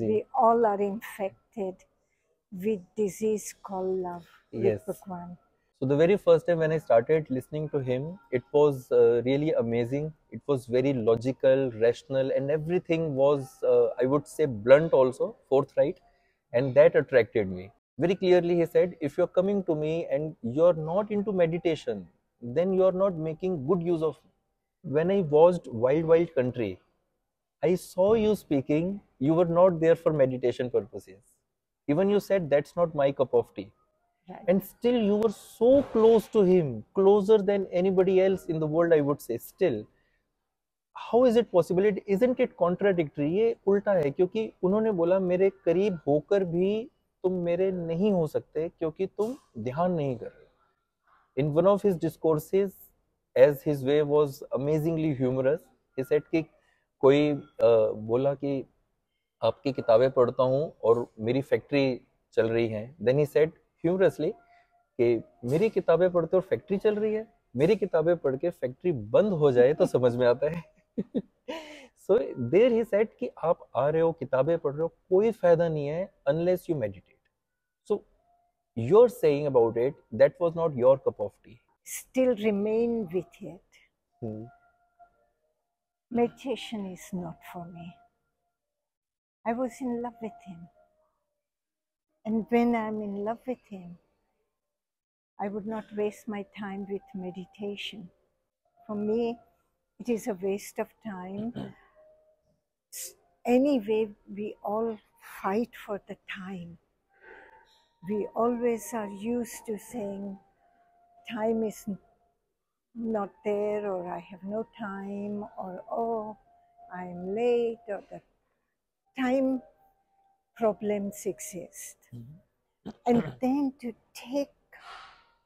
We all are infected with disease called love. Yes. Bhagwan. So the very first time when I started listening to him, it was really amazing. It was very logical, rational, and everything was, I would say, blunt also, forthright. And that attracted me. Very clearly he said, if you're coming to me and you're not into meditation, then you're not making good use of me. When I watched Wild, Wild Country, I saw you speaking, you were not there for meditation purposes. Even you said, that's not my cup of tea. Right. And still you were so close to him, closer than anybody else in the world, I would say, still. How is it possible? It isn't it contradictory? ये उल्टा है क्योंकि उन्होंने बोला मेरे करीब होकर भी तुम मेरे नहीं हो सकते क्योंकि तुम ध्यान नहीं कर रहे. In one of his discourses, as his way was amazingly humorous, he said कि कोई बोला कि आपकी किताबें पढ़ता हूँ और मेरी फैक्ट्री चल रही है. Then he said humorously कि मेरी किताबें पढ़ते और फैक्ट्री चल रही है. मेरी किताबें पढ़ के फैक्ट्री बंद हो जाए तो समझ में आता है. So there he said कि आप आ रहे हो किताबें पढ़ रहे हो कोई फायदा नहीं है unless you meditate. So you're saying about it, that was not your cup of tea. Still remain with it. Meditation is not for me. I was in love with him. And when I'm in love with him, I would not waste my time with meditation. For me, it is a waste of time. Anyway, we all fight for the time. We always are used to saying, time is not there, or I have no time, or oh, I'm late, or the time problems exist. Mm-hmm. And then to take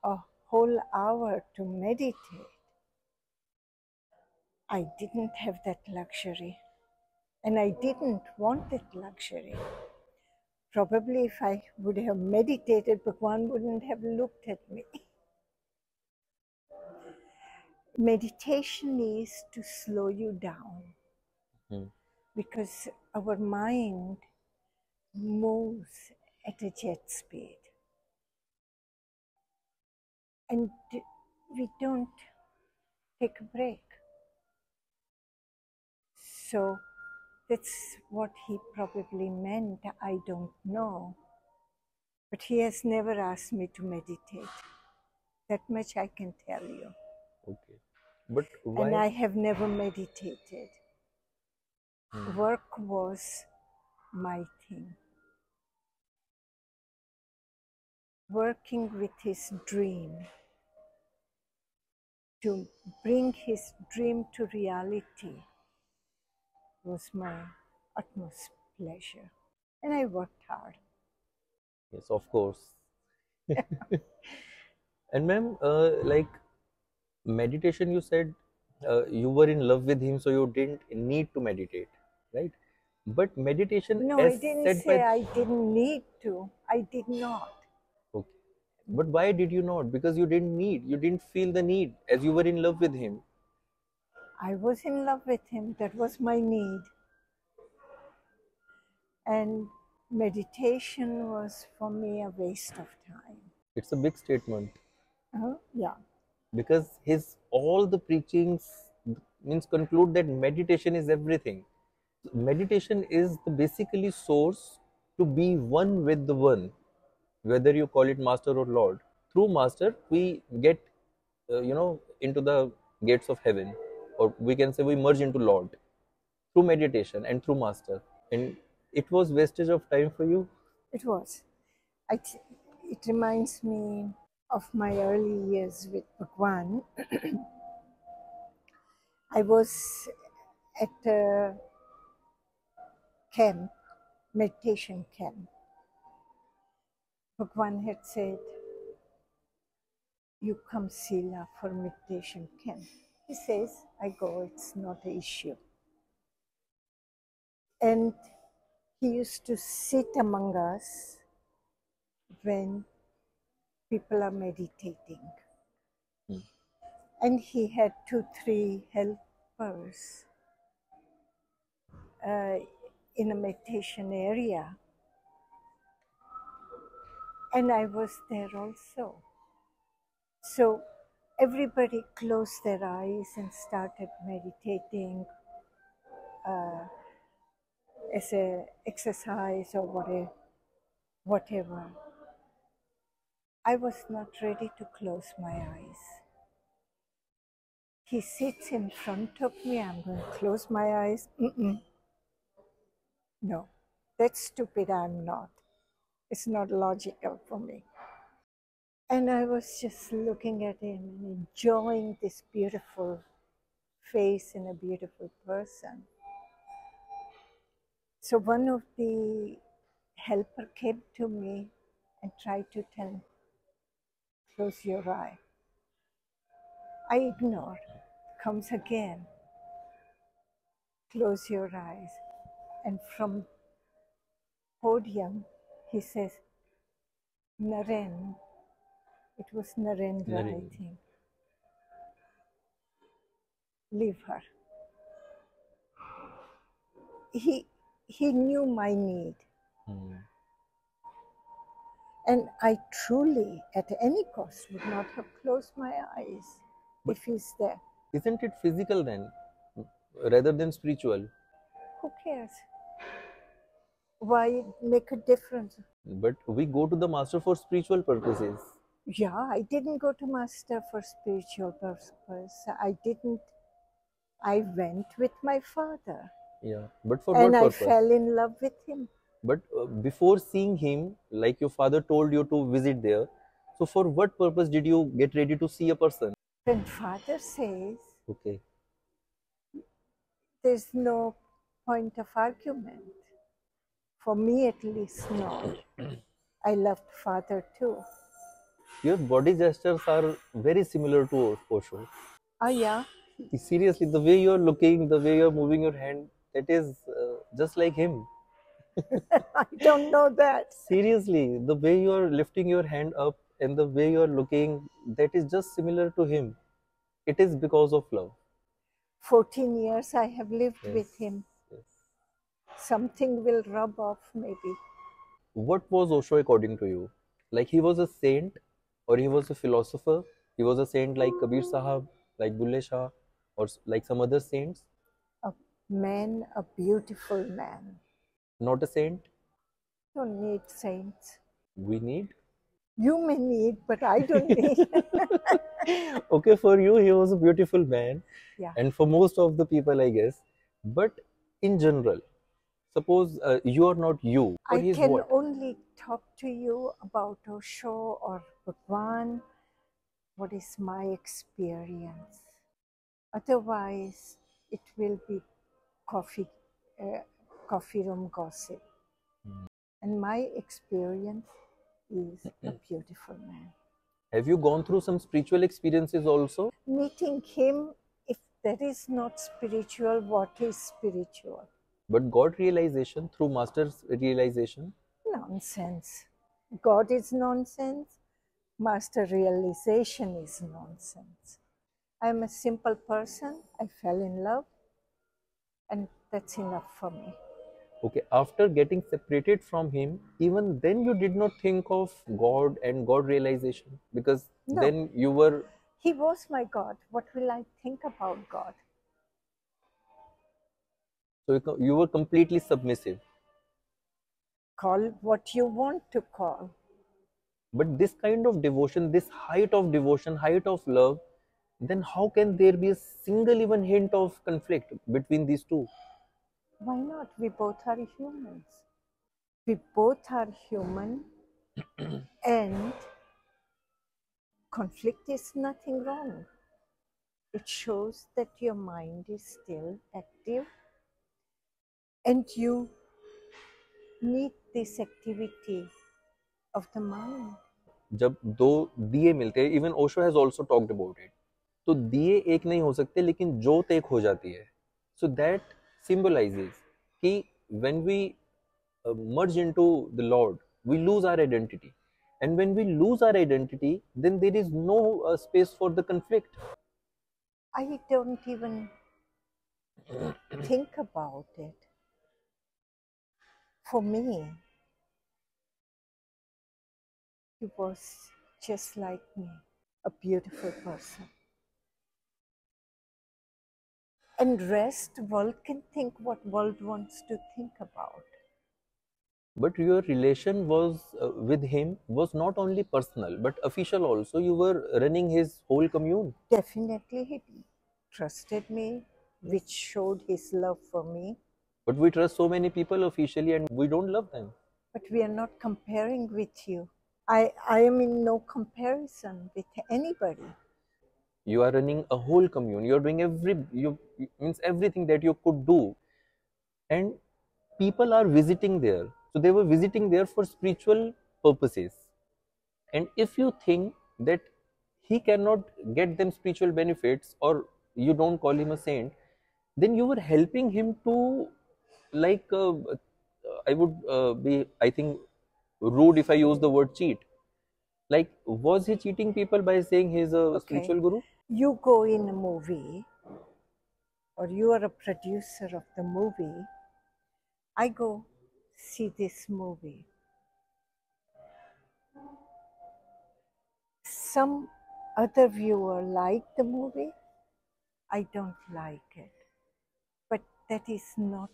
a whole hour to meditate, I didn't have that luxury, and I didn't want that luxury. Probably if I would have meditated, Bhagwan wouldn't have looked at me. Meditation is to slow you down, because our mind moves at a jet speed, and we don't take a break. So that's what he probably meant, I don't know. But he has never asked me to meditate. That much I can tell you. Okay. But why? And I have never meditated. Work was my thing. Working with his dream, to bring his dream to reality, was my utmost pleasure, and I worked hard. Yes, of course. And ma'am, like meditation, you said you were in love with him, so you didn't need to meditate, right? But meditation... No, I didn't say I didn't need to. I did not. Okay. But why did you not? Because you didn't need, you didn't feel the need as you were in love with him. I was in love with him, that was my need. And meditation was for me a waste of time. It's a big statement. Yeah. Because his all the preachings means conclude that meditation is everything. Meditation is the basically source to be one with the one, whether you call it master or Lord. Through master, we get, into the gates of heaven. Or we can say we merge into Lord through meditation and through master. And it was wastage of time for you? It was. It reminds me of my early years with Bhagwan. I was at a camp, meditation camp. Bhagwan had said, you come Sila for meditation camp. He says, I go, it's not an issue. And he used to sit among us when people are meditating. And he had 2-3 helpers. in a meditation area, and I was there also. So everybody closed their eyes and started meditating as an exercise or whatever. I was not ready to close my eyes. He sits in front of me, I'm going to close my eyes. No, that's stupid, I'm not. It's not logical for me. And I was just looking at him and enjoying this beautiful face and a beautiful person. So one of the helper came to me and tried to tell me, close your eye. I ignored, comes again, close your eyes. And from podium, he says, Narendra. It was Narendra, I think. Leave her. He knew my need. Mm. And I truly, at any cost, would not have closed my eyes but if he's there. Isn't it physical then, rather than spiritual? Who cares? Why make a difference? But we go to the master for spiritual purposes. Yeah, I didn't go to master for spiritual purposes. I went with my father. Yeah, but for what purpose? And I fell in love with him. But before seeing him, like your father told you to visit there, so for what purpose did you get ready to see a person? When father says, okay, there's no point of argument. For me at least, not. I loved father too. Your body gestures are very similar to Osho. Oh yeah? Seriously, the way you're looking, the way you're moving your hand, that is just like him. I don't know that. Seriously, the way you're lifting your hand up and the way you're looking, that is just similar to him. It is because of love. 14 years I have lived with him. Yes. Something will rub off maybe. What was Osho according to you? Like he was a saint? Or he was a philosopher, he was a saint like Kabir Sahab, like Bulleh Shah, or like some other saints? A man, a beautiful man. Not a saint? You don't need saints. We need? You may need, but I don't need. Okay, for you, he was a beautiful man. Yeah. And for most of the people, I guess. But in general, suppose you are not you. I can only talk to you about Osho or Bhagwan, what is my experience. Otherwise, it will be coffee room gossip. Mm. And my experience is a beautiful man. Have you gone through some spiritual experiences also? Meeting him, if that is not spiritual, what is spiritual? But God realization through master's realization? Nonsense. God is nonsense. Master realization is nonsense. I am a simple person. I fell in love and that's enough for me. Okay, after getting separated from him, even then you did not think of God and God realization because then you were... He was my God. What will I think about God? So you were completely submissive. Call what you want to call. But this kind of devotion, this height of devotion, height of love, then how can there be a single even hint of conflict between these two? Why not? We both are humans. We both are human and conflict is nothing wrong. It shows that your mind is still active and you need this activity of the mind. जब दो दिए मिलते हैं, even Osho has also talked about it. तो दिए एक नहीं हो सकते, लेकिन जोत एक हो जाती है. So that symbolizes कि when we merge into the Lord, we lose our identity. And when we lose our identity, then there is no space for the conflict. I don't even think about it. for me, he was just like me, a beautiful person. And rest, world can think what world wants to think about. But your relation was with him was not only personal, but official also. You were running his whole commune. Definitely he trusted me, which showed his love for me. But we trust so many people officially and we don't love them. But we are not comparing with you. I am in no comparison with anybody. You are running a whole commune. You are doing everything that you could do. And people are visiting there. So they were visiting there for spiritual purposes. And if you think that he cannot get them spiritual benefits or you don't call him a saint, then you were helping him to, like, I would be, I think, rude if I use the word cheat. Like, was he cheating people by saying he's a spiritual guru? You go in a movie or you are a producer of the movie. I go see this movie. Some other viewer liked the movie. I don't like it. But that is not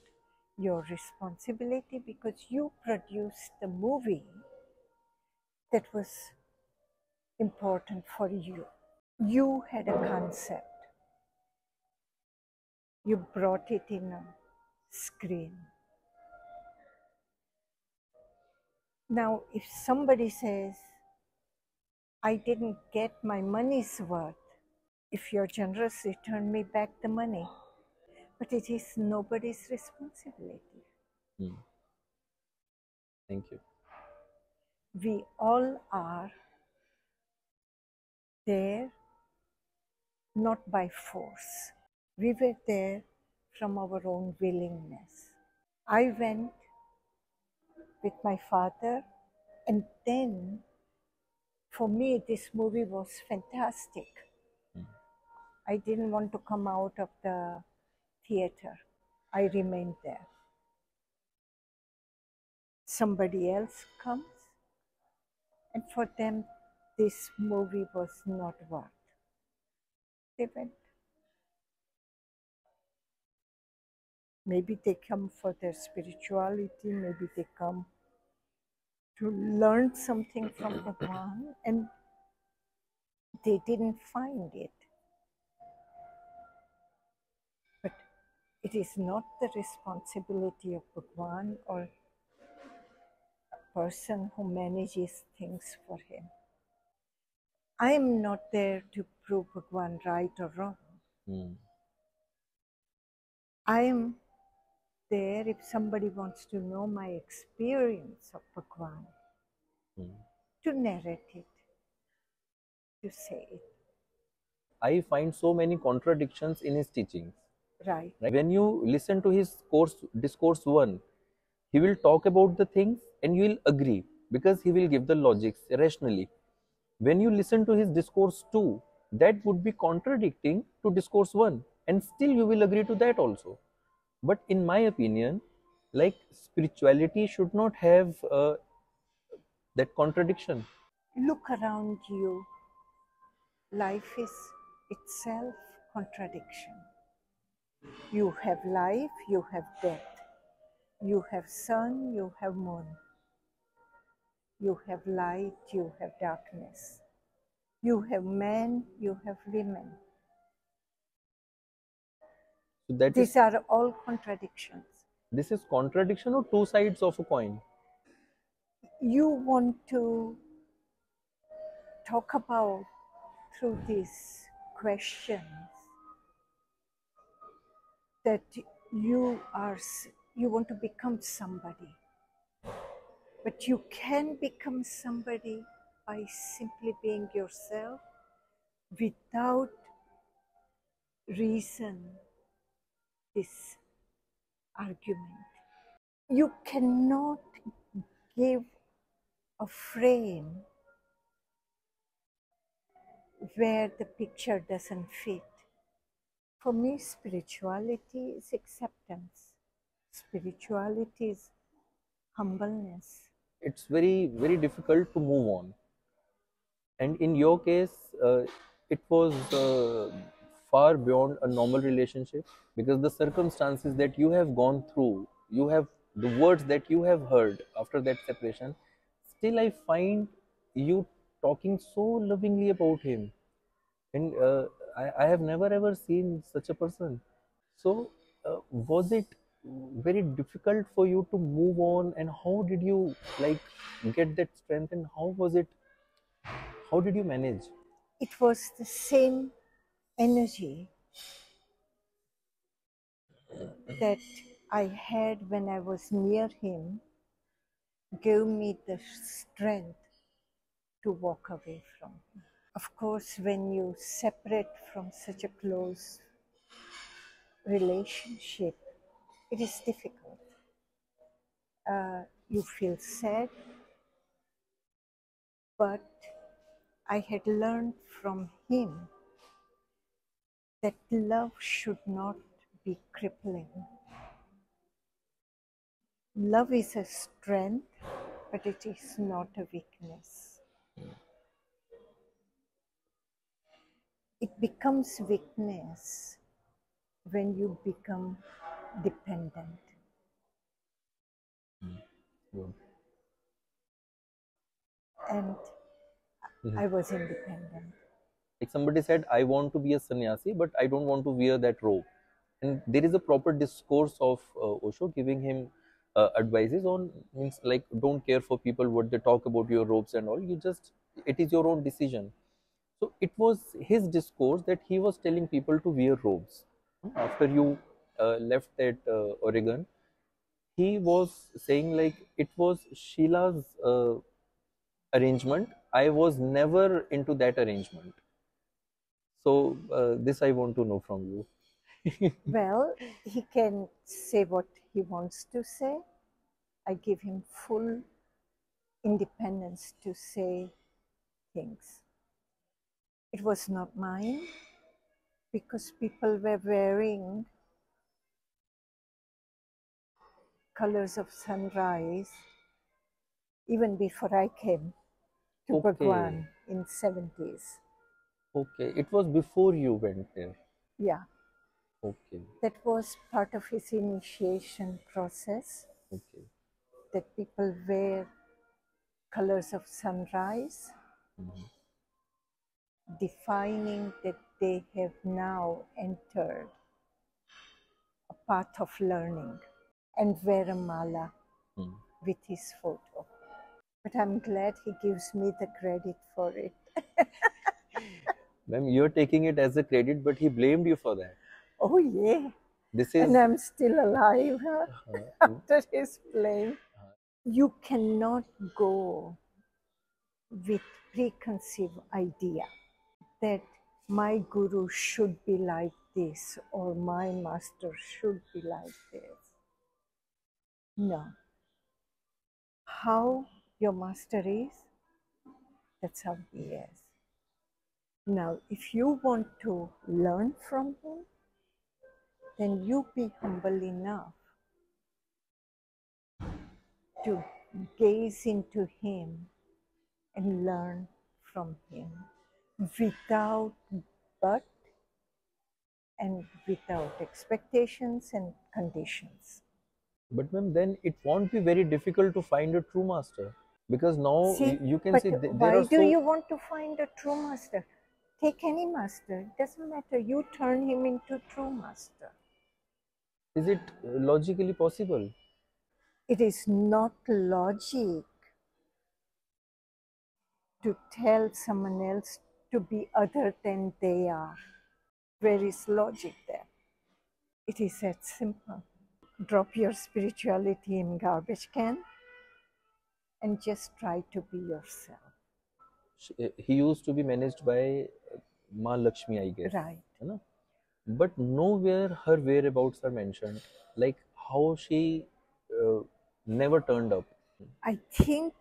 your responsibility, because you produced the movie that was important for you. You had a concept. You brought it in a screen. Now, if somebody says, I didn't get my money's worth, if you're generous, return me back the money. But it is nobody's responsibility. Mm. Thank you. We all are there, not by force. We were there from our own willingness. I went with my father, and then for me this movie was fantastic. Mm. I didn't want to come out of the theater. I remained there. Somebody else comes, and for them this movie was not worth. They went. Maybe they come for their spirituality, maybe they come to learn something from Bhagwan, and they didn't find it. But it is not the responsibility of Bhagwan or a person who manages things for him. I am not there to prove Bhagwan right or wrong. Mm. I am there if somebody wants to know my experience of Bhagwan, to narrate it, to say it. I find so many contradictions in his teachings. Right. When you listen to his course, discourse one, he will talk about the things and you will agree because he will give the logics rationally. When you listen to his discourse two, that would be contradicting to discourse one, and still you will agree to that also. But in my opinion, like, spirituality should not have that contradiction. Look around you. Life is itself contradiction. You have life, you have death. You have sun, you have moon. You have light, you have darkness. You have men, you have women. These are all contradictions. This is contradiction or two sides of a coin? You want to talk about, through these questions, that you want to become somebody. But you can become somebody by simply being yourself without reason. This argument. You cannot give a frame where the picture doesn't fit. For me, spirituality is acceptance. Spirituality is humbleness. It's very, very difficult to move on. And in your case, it was far beyond a normal relationship, because the circumstances that you have gone through, you have the words that you have heard after that separation, still I find you talking so lovingly about him. And I have never ever seen such a person. So was it very difficult for you to move on, and how did you like get that strength, and how was it, how did you manage? It was the same energy that I had when I was near him, gave me the strength to walk away from him. Of course, when you separate from such a close relationship, it is difficult. You feel sad, but I had learned from him that love should not be crippling. Love is a strength, but it is not a weakness. It becomes weakness when you become dependent. Good. And I was independent. Like somebody said, I want to be a sannyasi, but I don't want to wear that robe. And there is a proper discourse of Osho giving him advices on, means like, don't care for people what they talk about your robes and all. You just, it is your own decision. So it was his discourse that he was telling people to wear robes. After you left that Oregon, he was saying like, it was Shila's arrangement. I was never into that arrangement. So this I want to know from you. Well, he can say what he wants to say. I give him full independence to say things. It was not mine, because people were wearing colors of sunrise even before I came to Bhagwan in 70s. Okay, it was before you went there? Yeah. Okay. That was part of his initiation process. Okay. That people wear colors of sunrise, defining that they have now entered a path of learning, and wear a mala with his photo. But I'm glad he gives me the credit for it. Ma'am, you're taking it as a credit, but he blamed you for that. Oh yeah. This is... And I'm still alive after his blame. You cannot go with preconceived idea that my guru should be like this or my master should be like this. No. How your master is, that's how he is. Now, if you want to learn from him, then you be humble enough to gaze into him and learn from him without but and without expectations and conditions. But ma'am, then it won't be very difficult to find a true master, because now you can see there are so... Why do you want to find a true master? Take any master, it doesn't matter, you turn him into true master. Is it logically possible? It is not logic to tell someone else to be other than they are. Where is logic there? It is that simple. Drop your spirituality in garbage can and just try to be yourself. He used to be managed by Ma Lakshmi, I guess. Right. You know? But nowhere her whereabouts are mentioned, like how she never turned up. I think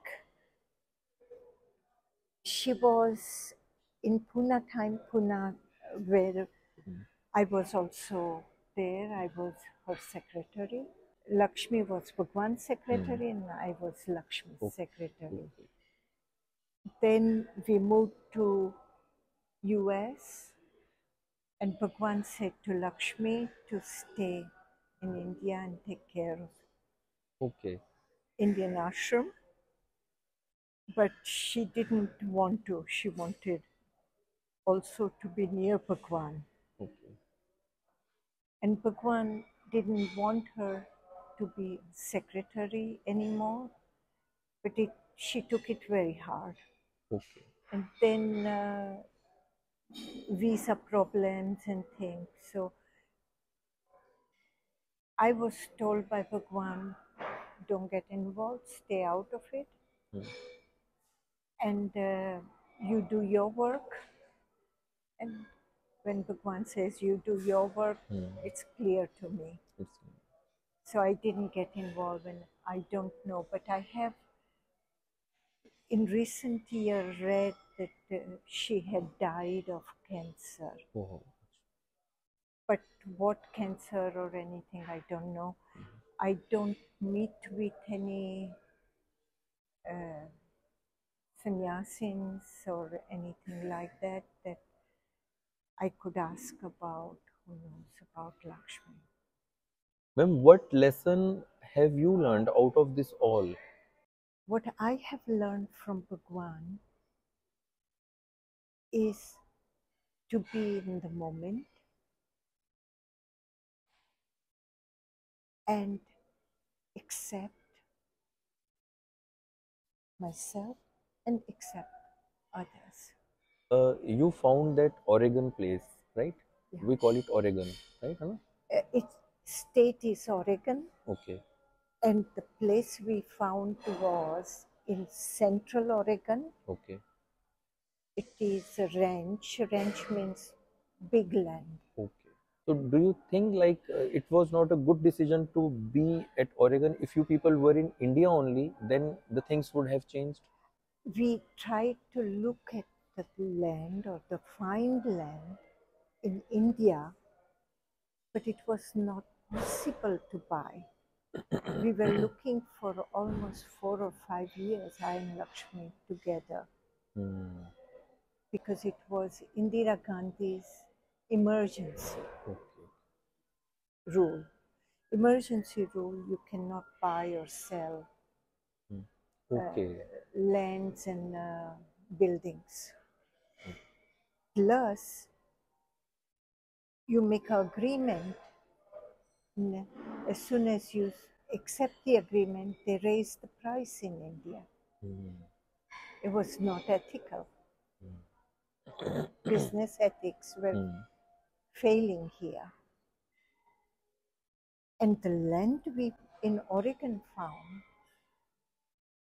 she was in Pune time, Pune, where I was also there. I was her secretary. Lakshmi was Bhagwan's secretary and I was Lakshmi's secretary. Then we moved to US and Bhagwan said to Lakshmi to stay in India and take care of Indian ashram. But she didn't want to. She wanted also to be near Bhagwan. And Bhagwan didn't want her to be secretary anymore, but she took it very hard. And then visa problems and things. So I was told by Bhagwan, don't get involved, stay out of it. And you do your work. And when Bhagwan says you do your work, it's clear to me. So I didn't get involved and I don't know, but I have in recent years read that she had died of cancer. But what cancer or anything, I don't know. I don't meet with any sannyasins or anything like that, that I could ask about, who knows, about Lakshmi. Ma'am, what lesson have you learned out of this all? What I have learned from Bhagwan is to be in the moment and accept myself and accept others. You found that Oregon place, right? We call it Oregon, right? Its state is Oregon. And the place we found was in central Oregon. It is a ranch. Ranch means big land. So do you think like it was not a good decision to be at Oregon? If you people were in India only, then the things would have changed? We tried to look at the land or the fine land in India, but it was not possible to buy. We were looking for almost 4 or 5 years, I and Lakshmi together, because it was Indira Gandhi's emergency rule. Emergency rule, you cannot buy or sell lands and buildings. Plus, you make an agreement. As soon as you accept the agreement, they raise the price in India. It was not ethical. Business ethics were failing here. And the land we in Oregon found,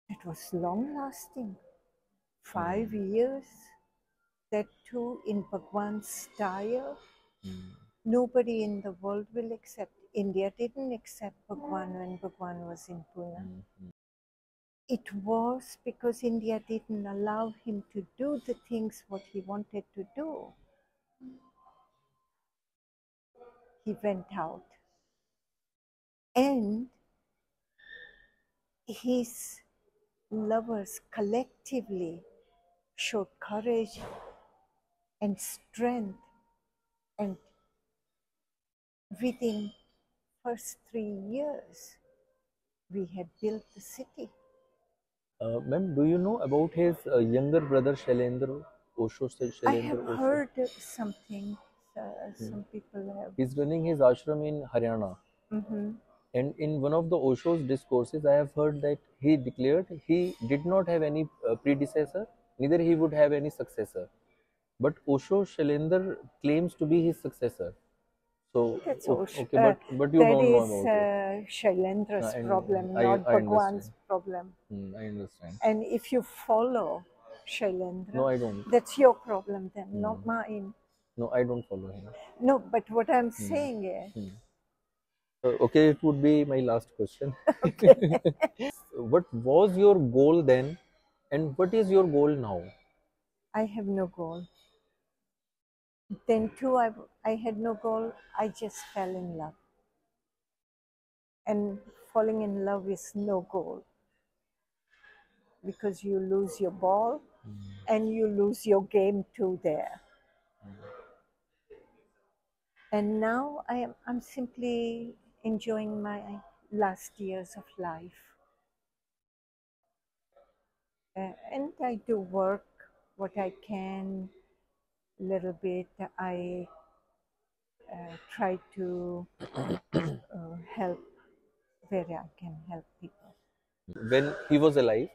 it was long lasting. 5 years, that too in Bhagwan's style. Nobody in the world will accept. India didn't accept Bhagwan when Bhagwan was in Pune. It was because India didn't allow him to do the things what he wanted to do. He went out. And his lovers collectively showed courage and strength, and within first 3 years, we had built the city. Ma'am, do you know about his younger brother Shailendra Osho? I have heard something. Some people have. He's running his ashram in Haryana. And in one of the Osho's discourses, I have heard that he declared he did not have any predecessor, neither he would have any successor. But Osho Shailendra claims to be his successor. So, but you don't know about it. Shailendra's problem, not Bhagwan's problem. I understand. And if you follow Shailendra, that's your problem then, not mine. No, I don't follow him. No, but what I'm saying is... Okay, it would be my last question. What was your goal then and what is your goal now? I have no goal. Then too, I had no goal. I just fell in love. And falling in love is no goal, because you lose your ball and you lose your game too there. And now I'm simply enjoying my last years of life. And I do work what I can a little bit. I try to help where I can help people. When he was alive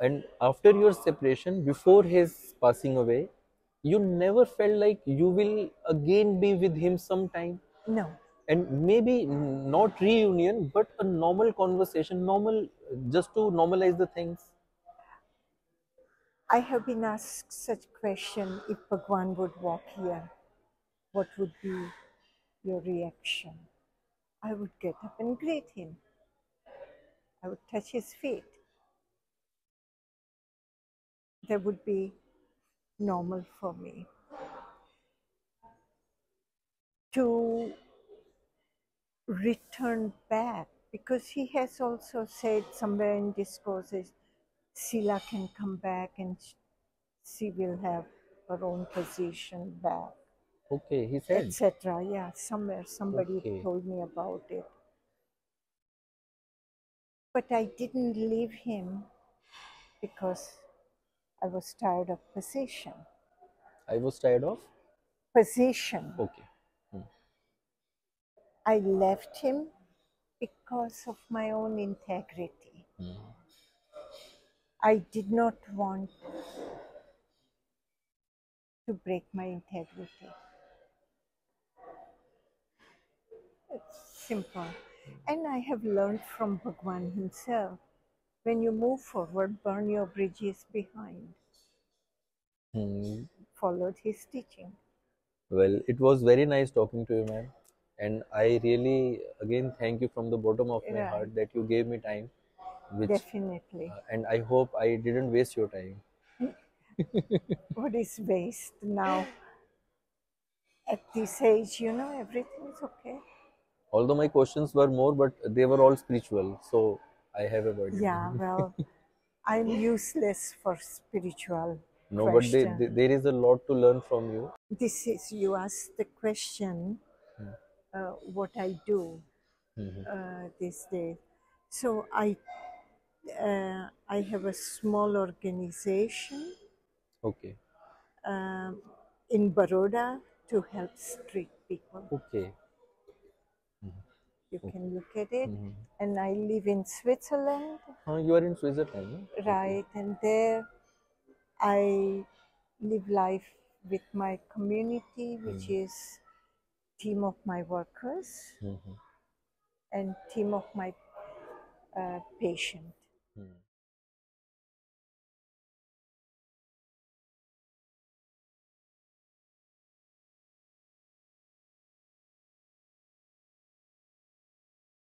and after your separation, before his passing away, you never felt like you will again be with him sometime? No. And maybe not reunion, but a normal conversation, normal, just to normalize the things. I have been asked such question, if Bhagwan would walk here, what would be your reaction? I would get up and greet him. I would touch his feet. That would be normal for me. To return back, because he has also said somewhere in discourses, Sila can come back and she will have her own position back. Okay, he said. Etc. Yeah, somewhere somebody told me about it. But I didn't leave him because I was tired of position. I was tired of? Position. Okay. I left him because of my own integrity. I did not want to break my integrity. It's simple. And I have learned from Bhagwan himself, when you move forward, burn your bridges behind. Followed his teaching. Well, it was very nice talking to you, ma'am. And I really, again, thank you from the bottom of my heart that you gave me time. Which, definitely. And I hope I didn't waste your time. What is waste now? At this age, you know, everything is okay. Although my questions were more, but they were all spiritual. So I have a burden. Yeah, well, I'm useless for spiritual questions. But there is a lot to learn from you. This is, you asked the question, what I do these days. So I have a small organization in Baroda to help street people. You can look at it. And I live in Switzerland. You are in Switzerland? Right. And there I live life with my community, which is team of my workers and team of my patient.